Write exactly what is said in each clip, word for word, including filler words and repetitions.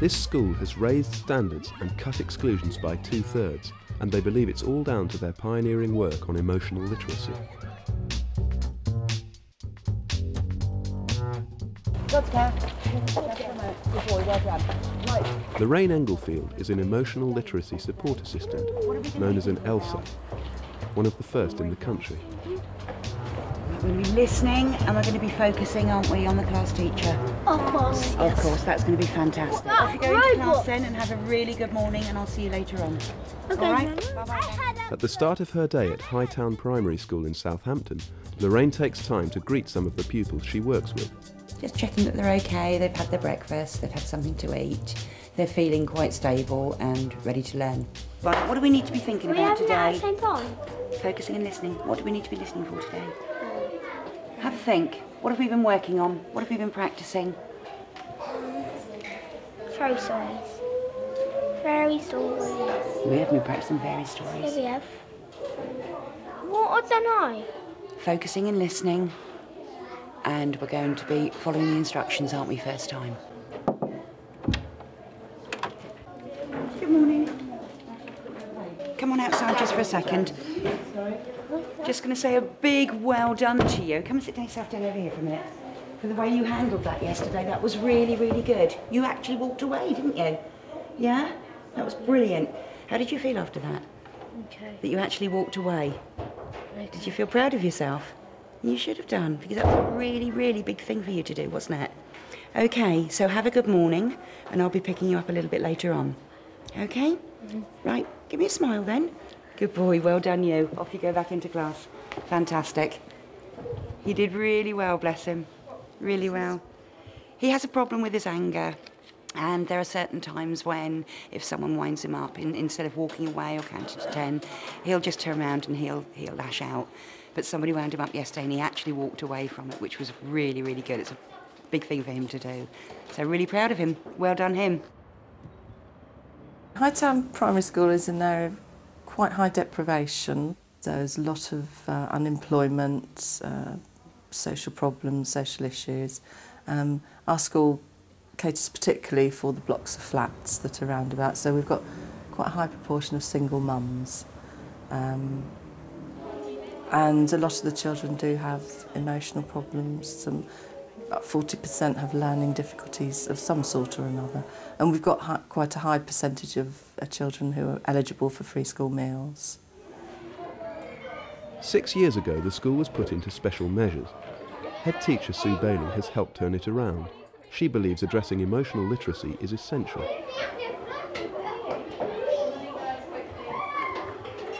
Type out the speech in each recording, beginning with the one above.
This school has raised standards and cut exclusions by two-thirds, and they believe it's all down to their pioneering work on emotional literacy. Lorraine Englefield is an emotional literacy support assistant, known as an ELSA, one of the first in the country. We're going to be listening and we're going to be focusing, aren't we, on the class teacher? Of course. Yes. Of course, that's going to be fantastic. Off you go into class then and have a really good morning, and I'll see you later on. Okay. All right? Bye-bye. At the start of her day at Hightown Primary School in Southampton, Lorraine takes time to greet some of the pupils she works with. Just checking that they're okay, they've had their breakfast, they've had something to eat, they're feeling quite stable and ready to learn. Right, what do we need to be thinking we about today? At the same time. Focusing and listening. What do we need to be listening for today? Have a think. What have we been working on? What have we been practising? Fairy stories. Fairy stories. We have been practising fairy stories. Yeah, we have. What I don't know. Focusing and listening. And we're going to be following the instructions, aren't we, first time? Good morning. Come on outside just for a second. Sorry. Just going to say a big well done to you. Come and sit down, yourself down over here for a minute. For the way you handled that yesterday, that was really, really good. You actually walked away, didn't you? Yeah? That was brilliant. How did you feel after that? Okay. That you actually walked away. Okay. Did you feel proud of yourself? You should have done, because that was a really, really big thing for you to do, wasn't it? Okay, so have a good morning, and I'll be picking you up a little bit later on. Okay? Mm-hmm. Right, give me a smile then. Good boy, well done you. Off you go back into class. Fantastic. He did really well, bless him. Really well. He has a problem with his anger, and there are certain times when, if someone winds him up, in, instead of walking away or counting to ten, he'll just turn around and he'll, he'll lash out. But somebody wound him up yesterday and he actually walked away from it, which was really, really good. It's a big thing for him to do. So really proud of him. Well done him. Hightown Primary School is in there quite high deprivation. There's a lot of uh, unemployment, uh, social problems, social issues. Um, our school caters particularly for the blocks of flats that are round about, so we've got quite a high proportion of single mums. Um, and a lot of the children do have emotional problems. Some, about forty percent have learning difficulties of some sort or another, and we've got high, quite a high percentage of uh, children who are eligible for free school meals. Six years ago the school was put into special measures. Head teacher Sue Bailey has helped turn it around. She believes addressing emotional literacy is essential.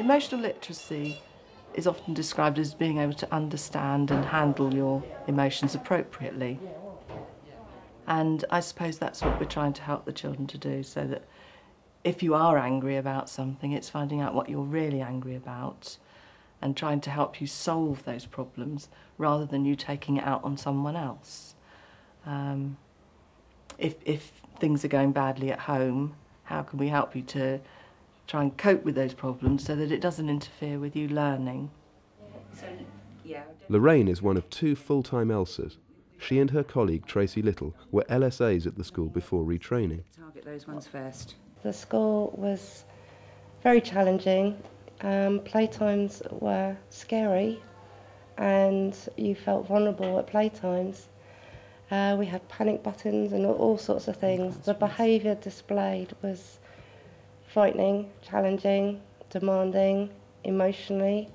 Emotional literacy is often described as being able to understand and handle your emotions appropriately. And I suppose that's what we're trying to help the children to do, so that if you are angry about something, it's finding out what you're really angry about and trying to help you solve those problems rather than you taking it out on someone else. Um, if, if things are going badly at home, how can we help you to try and cope with those problems so that it doesn't interfere with you learning? So, yeah. Lorraine is one of two full-time ELSAs. She and her colleague Tracy Little were L S As at the school before retraining. Target those ones first. The school was very challenging. Um, playtimes were scary and you felt vulnerable at playtimes. Uh, we had panic buttons and all sorts of things. The behaviour displayed was frightening, challenging, demanding, emotionally,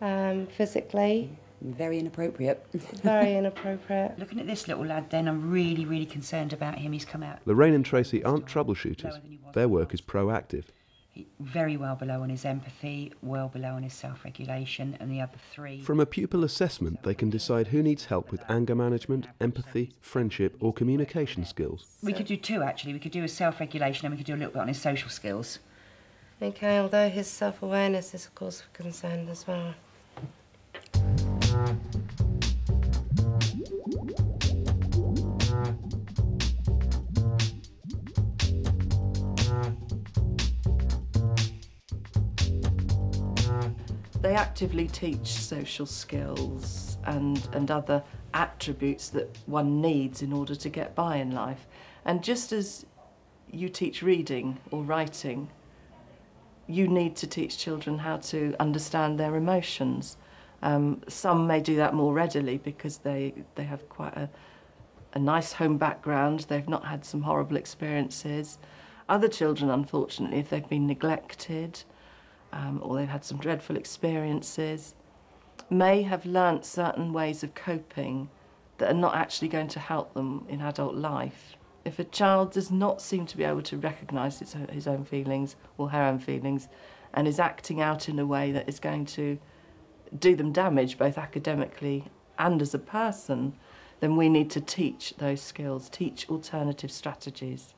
um, physically. Very inappropriate. Very inappropriate. Looking at this little lad then, I'm really, really concerned about him. He's come out. Lorraine and Tracy aren't troubleshooters. Their work is proactive. He, very well below on his empathy, well below on his self-regulation, and the other three. From a pupil assessment, they can decide who needs help with anger management, empathy, friendship, or communication skills. We could do two, actually. We could do his self-regulation, and we could do a little bit on his social skills. Okay, although his self-awareness is, of course, concerned as well. They actively teach social skills and, and other attributes that one needs in order to get by in life. And just as you teach reading or writing, you need to teach children how to understand their emotions. Um, some may do that more readily because they, they have quite a, a nice home background, they've not had some horrible experiences. Other children, unfortunately, if they've been neglected um, or they've had some dreadful experiences, may have learnt certain ways of coping that are not actually going to help them in adult life. If a child does not seem to be able to recognise his own feelings or her own feelings and is acting out in a way that is going to do them damage both academically and as a person, then we need to teach those skills, teach alternative strategies.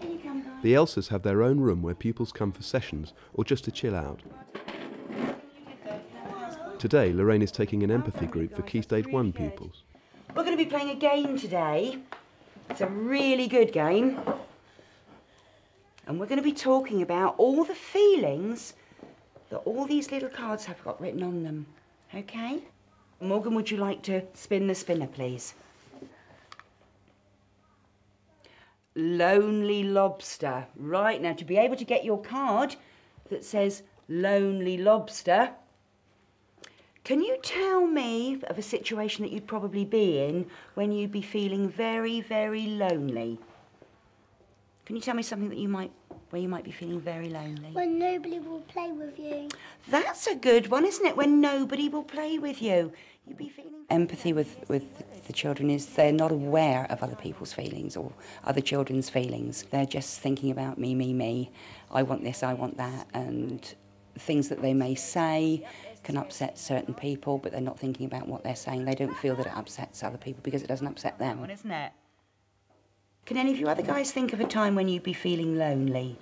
The ELSAs have their own room where pupils come for sessions or just to chill out. Today, Lorraine is taking an empathy group for Key Stage one pupils. We're going to be playing a game today. It's a really good game. And we're going to be talking about all the feelings that all these little cards have got written on them. OK? Morgan, would you like to spin the spinner, please? Lonely Lobster. Right, now to be able to get your card that says Lonely Lobster, can you tell me of a situation that you'd probably be in when you'd be feeling very, very lonely? Can you tell me something that you might, where you might be feeling very lonely? When nobody will play with you. That's a good one, isn't it? When nobody will play with you. You'd be feeling... Empathy with, with the children is they're not aware of other people's feelings or other children's feelings. They're just thinking about me, me, me. I want this, I want that, and things that they may say can upset certain people, but they're not thinking about what they're saying. They don't feel that it upsets other people because it doesn't upset them. One, isn't it? Can any of you other guys think of a time when you'd be feeling lonely?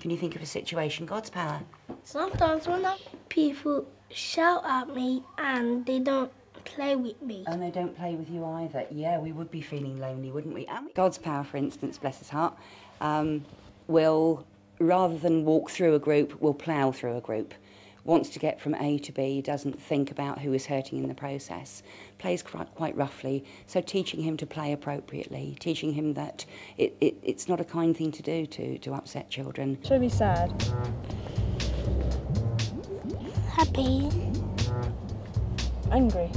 Can you think of a situation? God's power. Sometimes when other people shout at me and they don't play with me. And they don't play with you either. Yeah, we would be feeling lonely, wouldn't we? And we... God's power, for instance, bless his heart, um, will, rather than walk through a group, will plough through a group. Wants to get from A to B, doesn't think about who is hurting in the process, plays quite roughly, so teaching him to play appropriately, teaching him that it, it, it's not a kind thing to do to, to upset children. Should we be sad? Happy. Angry.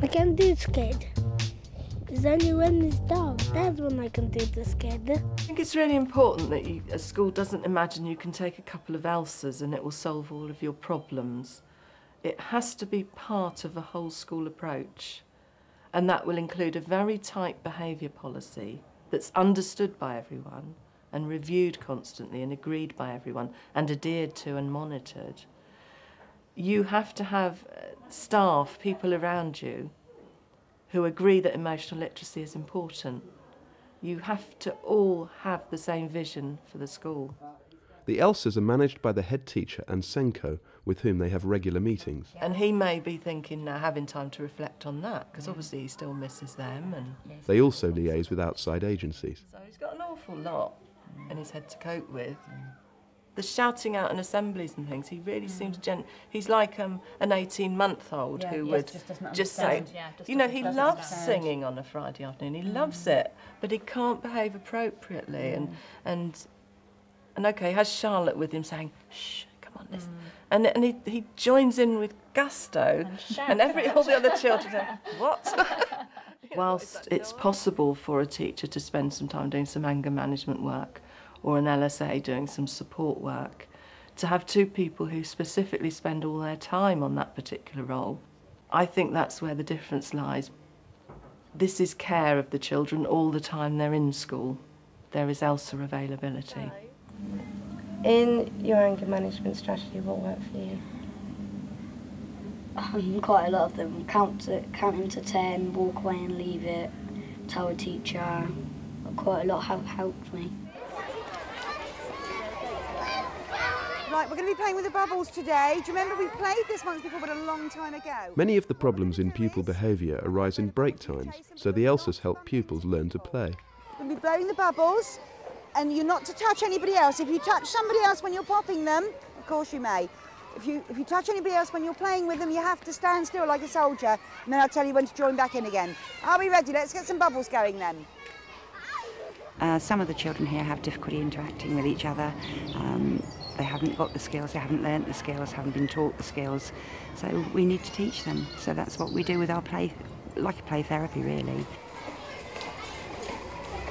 I can do scared. It's only when it's dark, that's when I can do the scared. I think it's really important that you, a school doesn't imagine you can take a couple of ELSAs and it will solve all of your problems. It has to be part of a whole school approach, and that will include a very tight behaviour policy that's understood by everyone and reviewed constantly and agreed by everyone and adhered to and monitored. You have to have staff, people around you, who agree that emotional literacy is important. You have to all have the same vision for the school. The ELSAs are managed by the head teacher and SENCO, with whom they have regular meetings. And he may be thinking now, having time to reflect on that, because obviously he still misses them. And they also liaise with outside agencies. So he's got an awful lot in his head to cope with. The shouting out in assemblies and things, he really mm. seems gen. He's like um, an eighteen-month-old yeah, who yes, would just, just say, yeah, just you know, he loves understand. singing on a Friday afternoon. He mm. loves it, but he can't behave appropriately. Mm. And and and okay, he has Charlotte with him saying, "Shh, come on, listen." Mm. And and he he joins in with gusto, and, and every all the other children are, what? Whilst it's possible for a teacher to spend some time doing some anger management work, or an L S A doing some support work, to have two people who specifically spend all their time on that particular role, I think that's where the difference lies. This is care of the children all the time they're in school. There is ELSA availability. In your anger management strategy, what worked for you? Um, quite a lot of them. Count to, count them to ten, walk away and leave it, tell a teacher. Quite a lot have helped me. Right, we're going to be playing with the bubbles today. Do you remember we played this once before, but a long time ago? Many of the problems in pupil behaviour arise in break times, so the ELSAs help pupils learn to play. We'll be blowing the bubbles, and you're not to touch anybody else. If you touch somebody else when you're popping them, of course you may. If you, if you touch anybody else when you're playing with them, you have to stand still like a soldier, and then I'll tell you when to join back in again. Are we ready? Let's get some bubbles going then. Uh, some of the children here have difficulty interacting with each other. Um, they haven't got the skills, they haven't learnt the skills, haven't been taught the skills. So we need to teach them. So that's what we do with our play, like a play therapy really.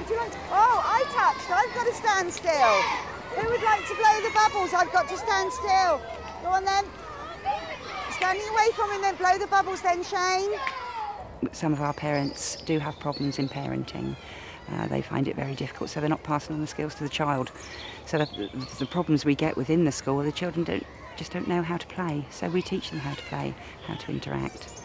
Do you want to, oh, I touched, I've got to stand still. Who would like to blow the bubbles? I've got to stand still. Go on then. Standing away from him then, blow the bubbles then, Shane. Some of our parents do have problems in parenting. Uh, they find it very difficult, so they're not passing on the skills to the child. So the, the problems we get within the school, the children don't, just don't know how to play. So we teach them how to play, how to interact.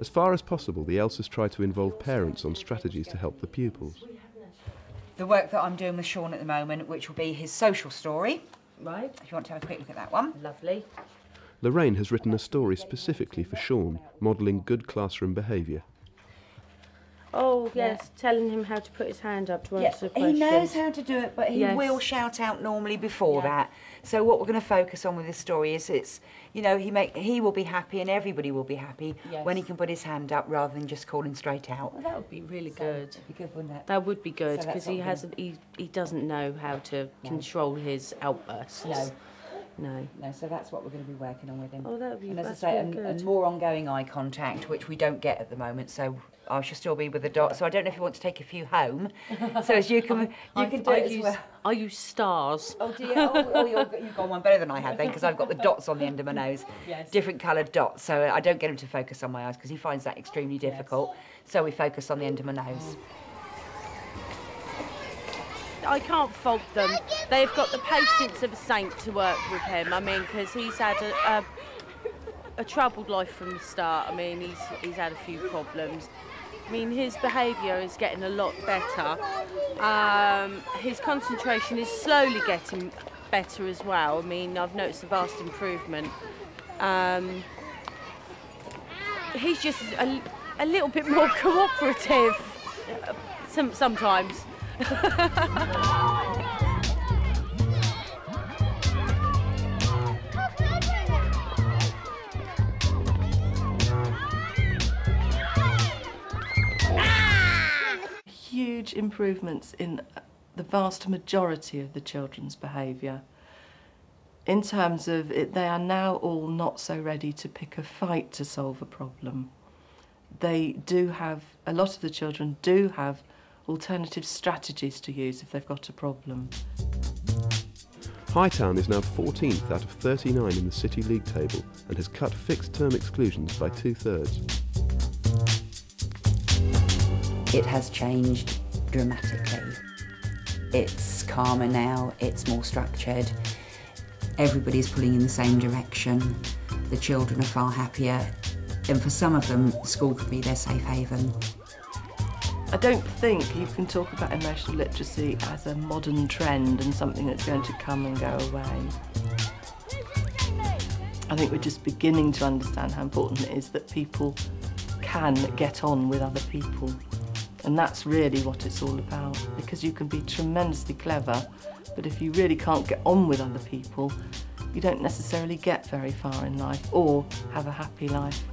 As far as possible, the ELSAs try to involve parents on strategies to help the pupils. The work that I'm doing with Sean at the moment, which will be his social story. Right. If you want to have a quick look at that one. Lovely. Lorraine has written a story specifically for Sean, modelling good classroom behaviour. Oh, yes, yeah. Telling him how to put his hand up to answer yeah. questions. He knows how to do it, but he yes. will shout out normally before yeah. that. So what we're going to focus on with this story is it's, you know, he make he will be happy and everybody will be happy yes. when he can put his hand up rather than just calling straight out. Well, that would be really so good. That would be good, wouldn't it? That would be good, because so he, hasn't, he, he doesn't know how to no. control his outbursts. No. No. No, so that's what we're going to be working on with him. Oh, that would be and as I say, and, good. And more ongoing eye contact, which we don't get at the moment, so I shall still be with the doc. So I don't know if you want to take a few home. So as you can, you I, can do I it use, as well. I use stars. Oh, do you? Oh, oh you're, you've got one better than I had then, because I've got the dots on the end of my nose. Yes. Different coloured dots, so I don't get him to focus on my eyes, because he finds that extremely difficult. Yes. So we focus on the end of my nose. I can't fault them. They've got the patience of a saint to work with him. I mean, because he's had a, a, a troubled life from the start. I mean, he's, he's had a few problems. I mean, his behaviour is getting a lot better. Um, his concentration is slowly getting better as well. I mean, I've noticed a vast improvement. Um, he's just a, a little bit more cooperative some, sometimes. Huge improvements in the vast majority of the children's behaviour. In terms of it, they are now all not so ready to pick a fight to solve a problem. They do have, a lot of the children do have alternative strategies to use if they've got a problem. Hightown is now fourteenth out of thirty-nine in the City League table and has cut fixed-term exclusions by two-thirds. It has changed dramatically. It's calmer now, it's more structured, everybody's pulling in the same direction, the children are far happier, and for some of them, school could be their safe haven. I don't think you can talk about emotional literacy as a modern trend and something that's going to come and go away. I think we're just beginning to understand how important it is that people can get on with other people. And that's really what it's all about, because you can be tremendously clever, but if you really can't get on with other people, you don't necessarily get very far in life or have a happy life.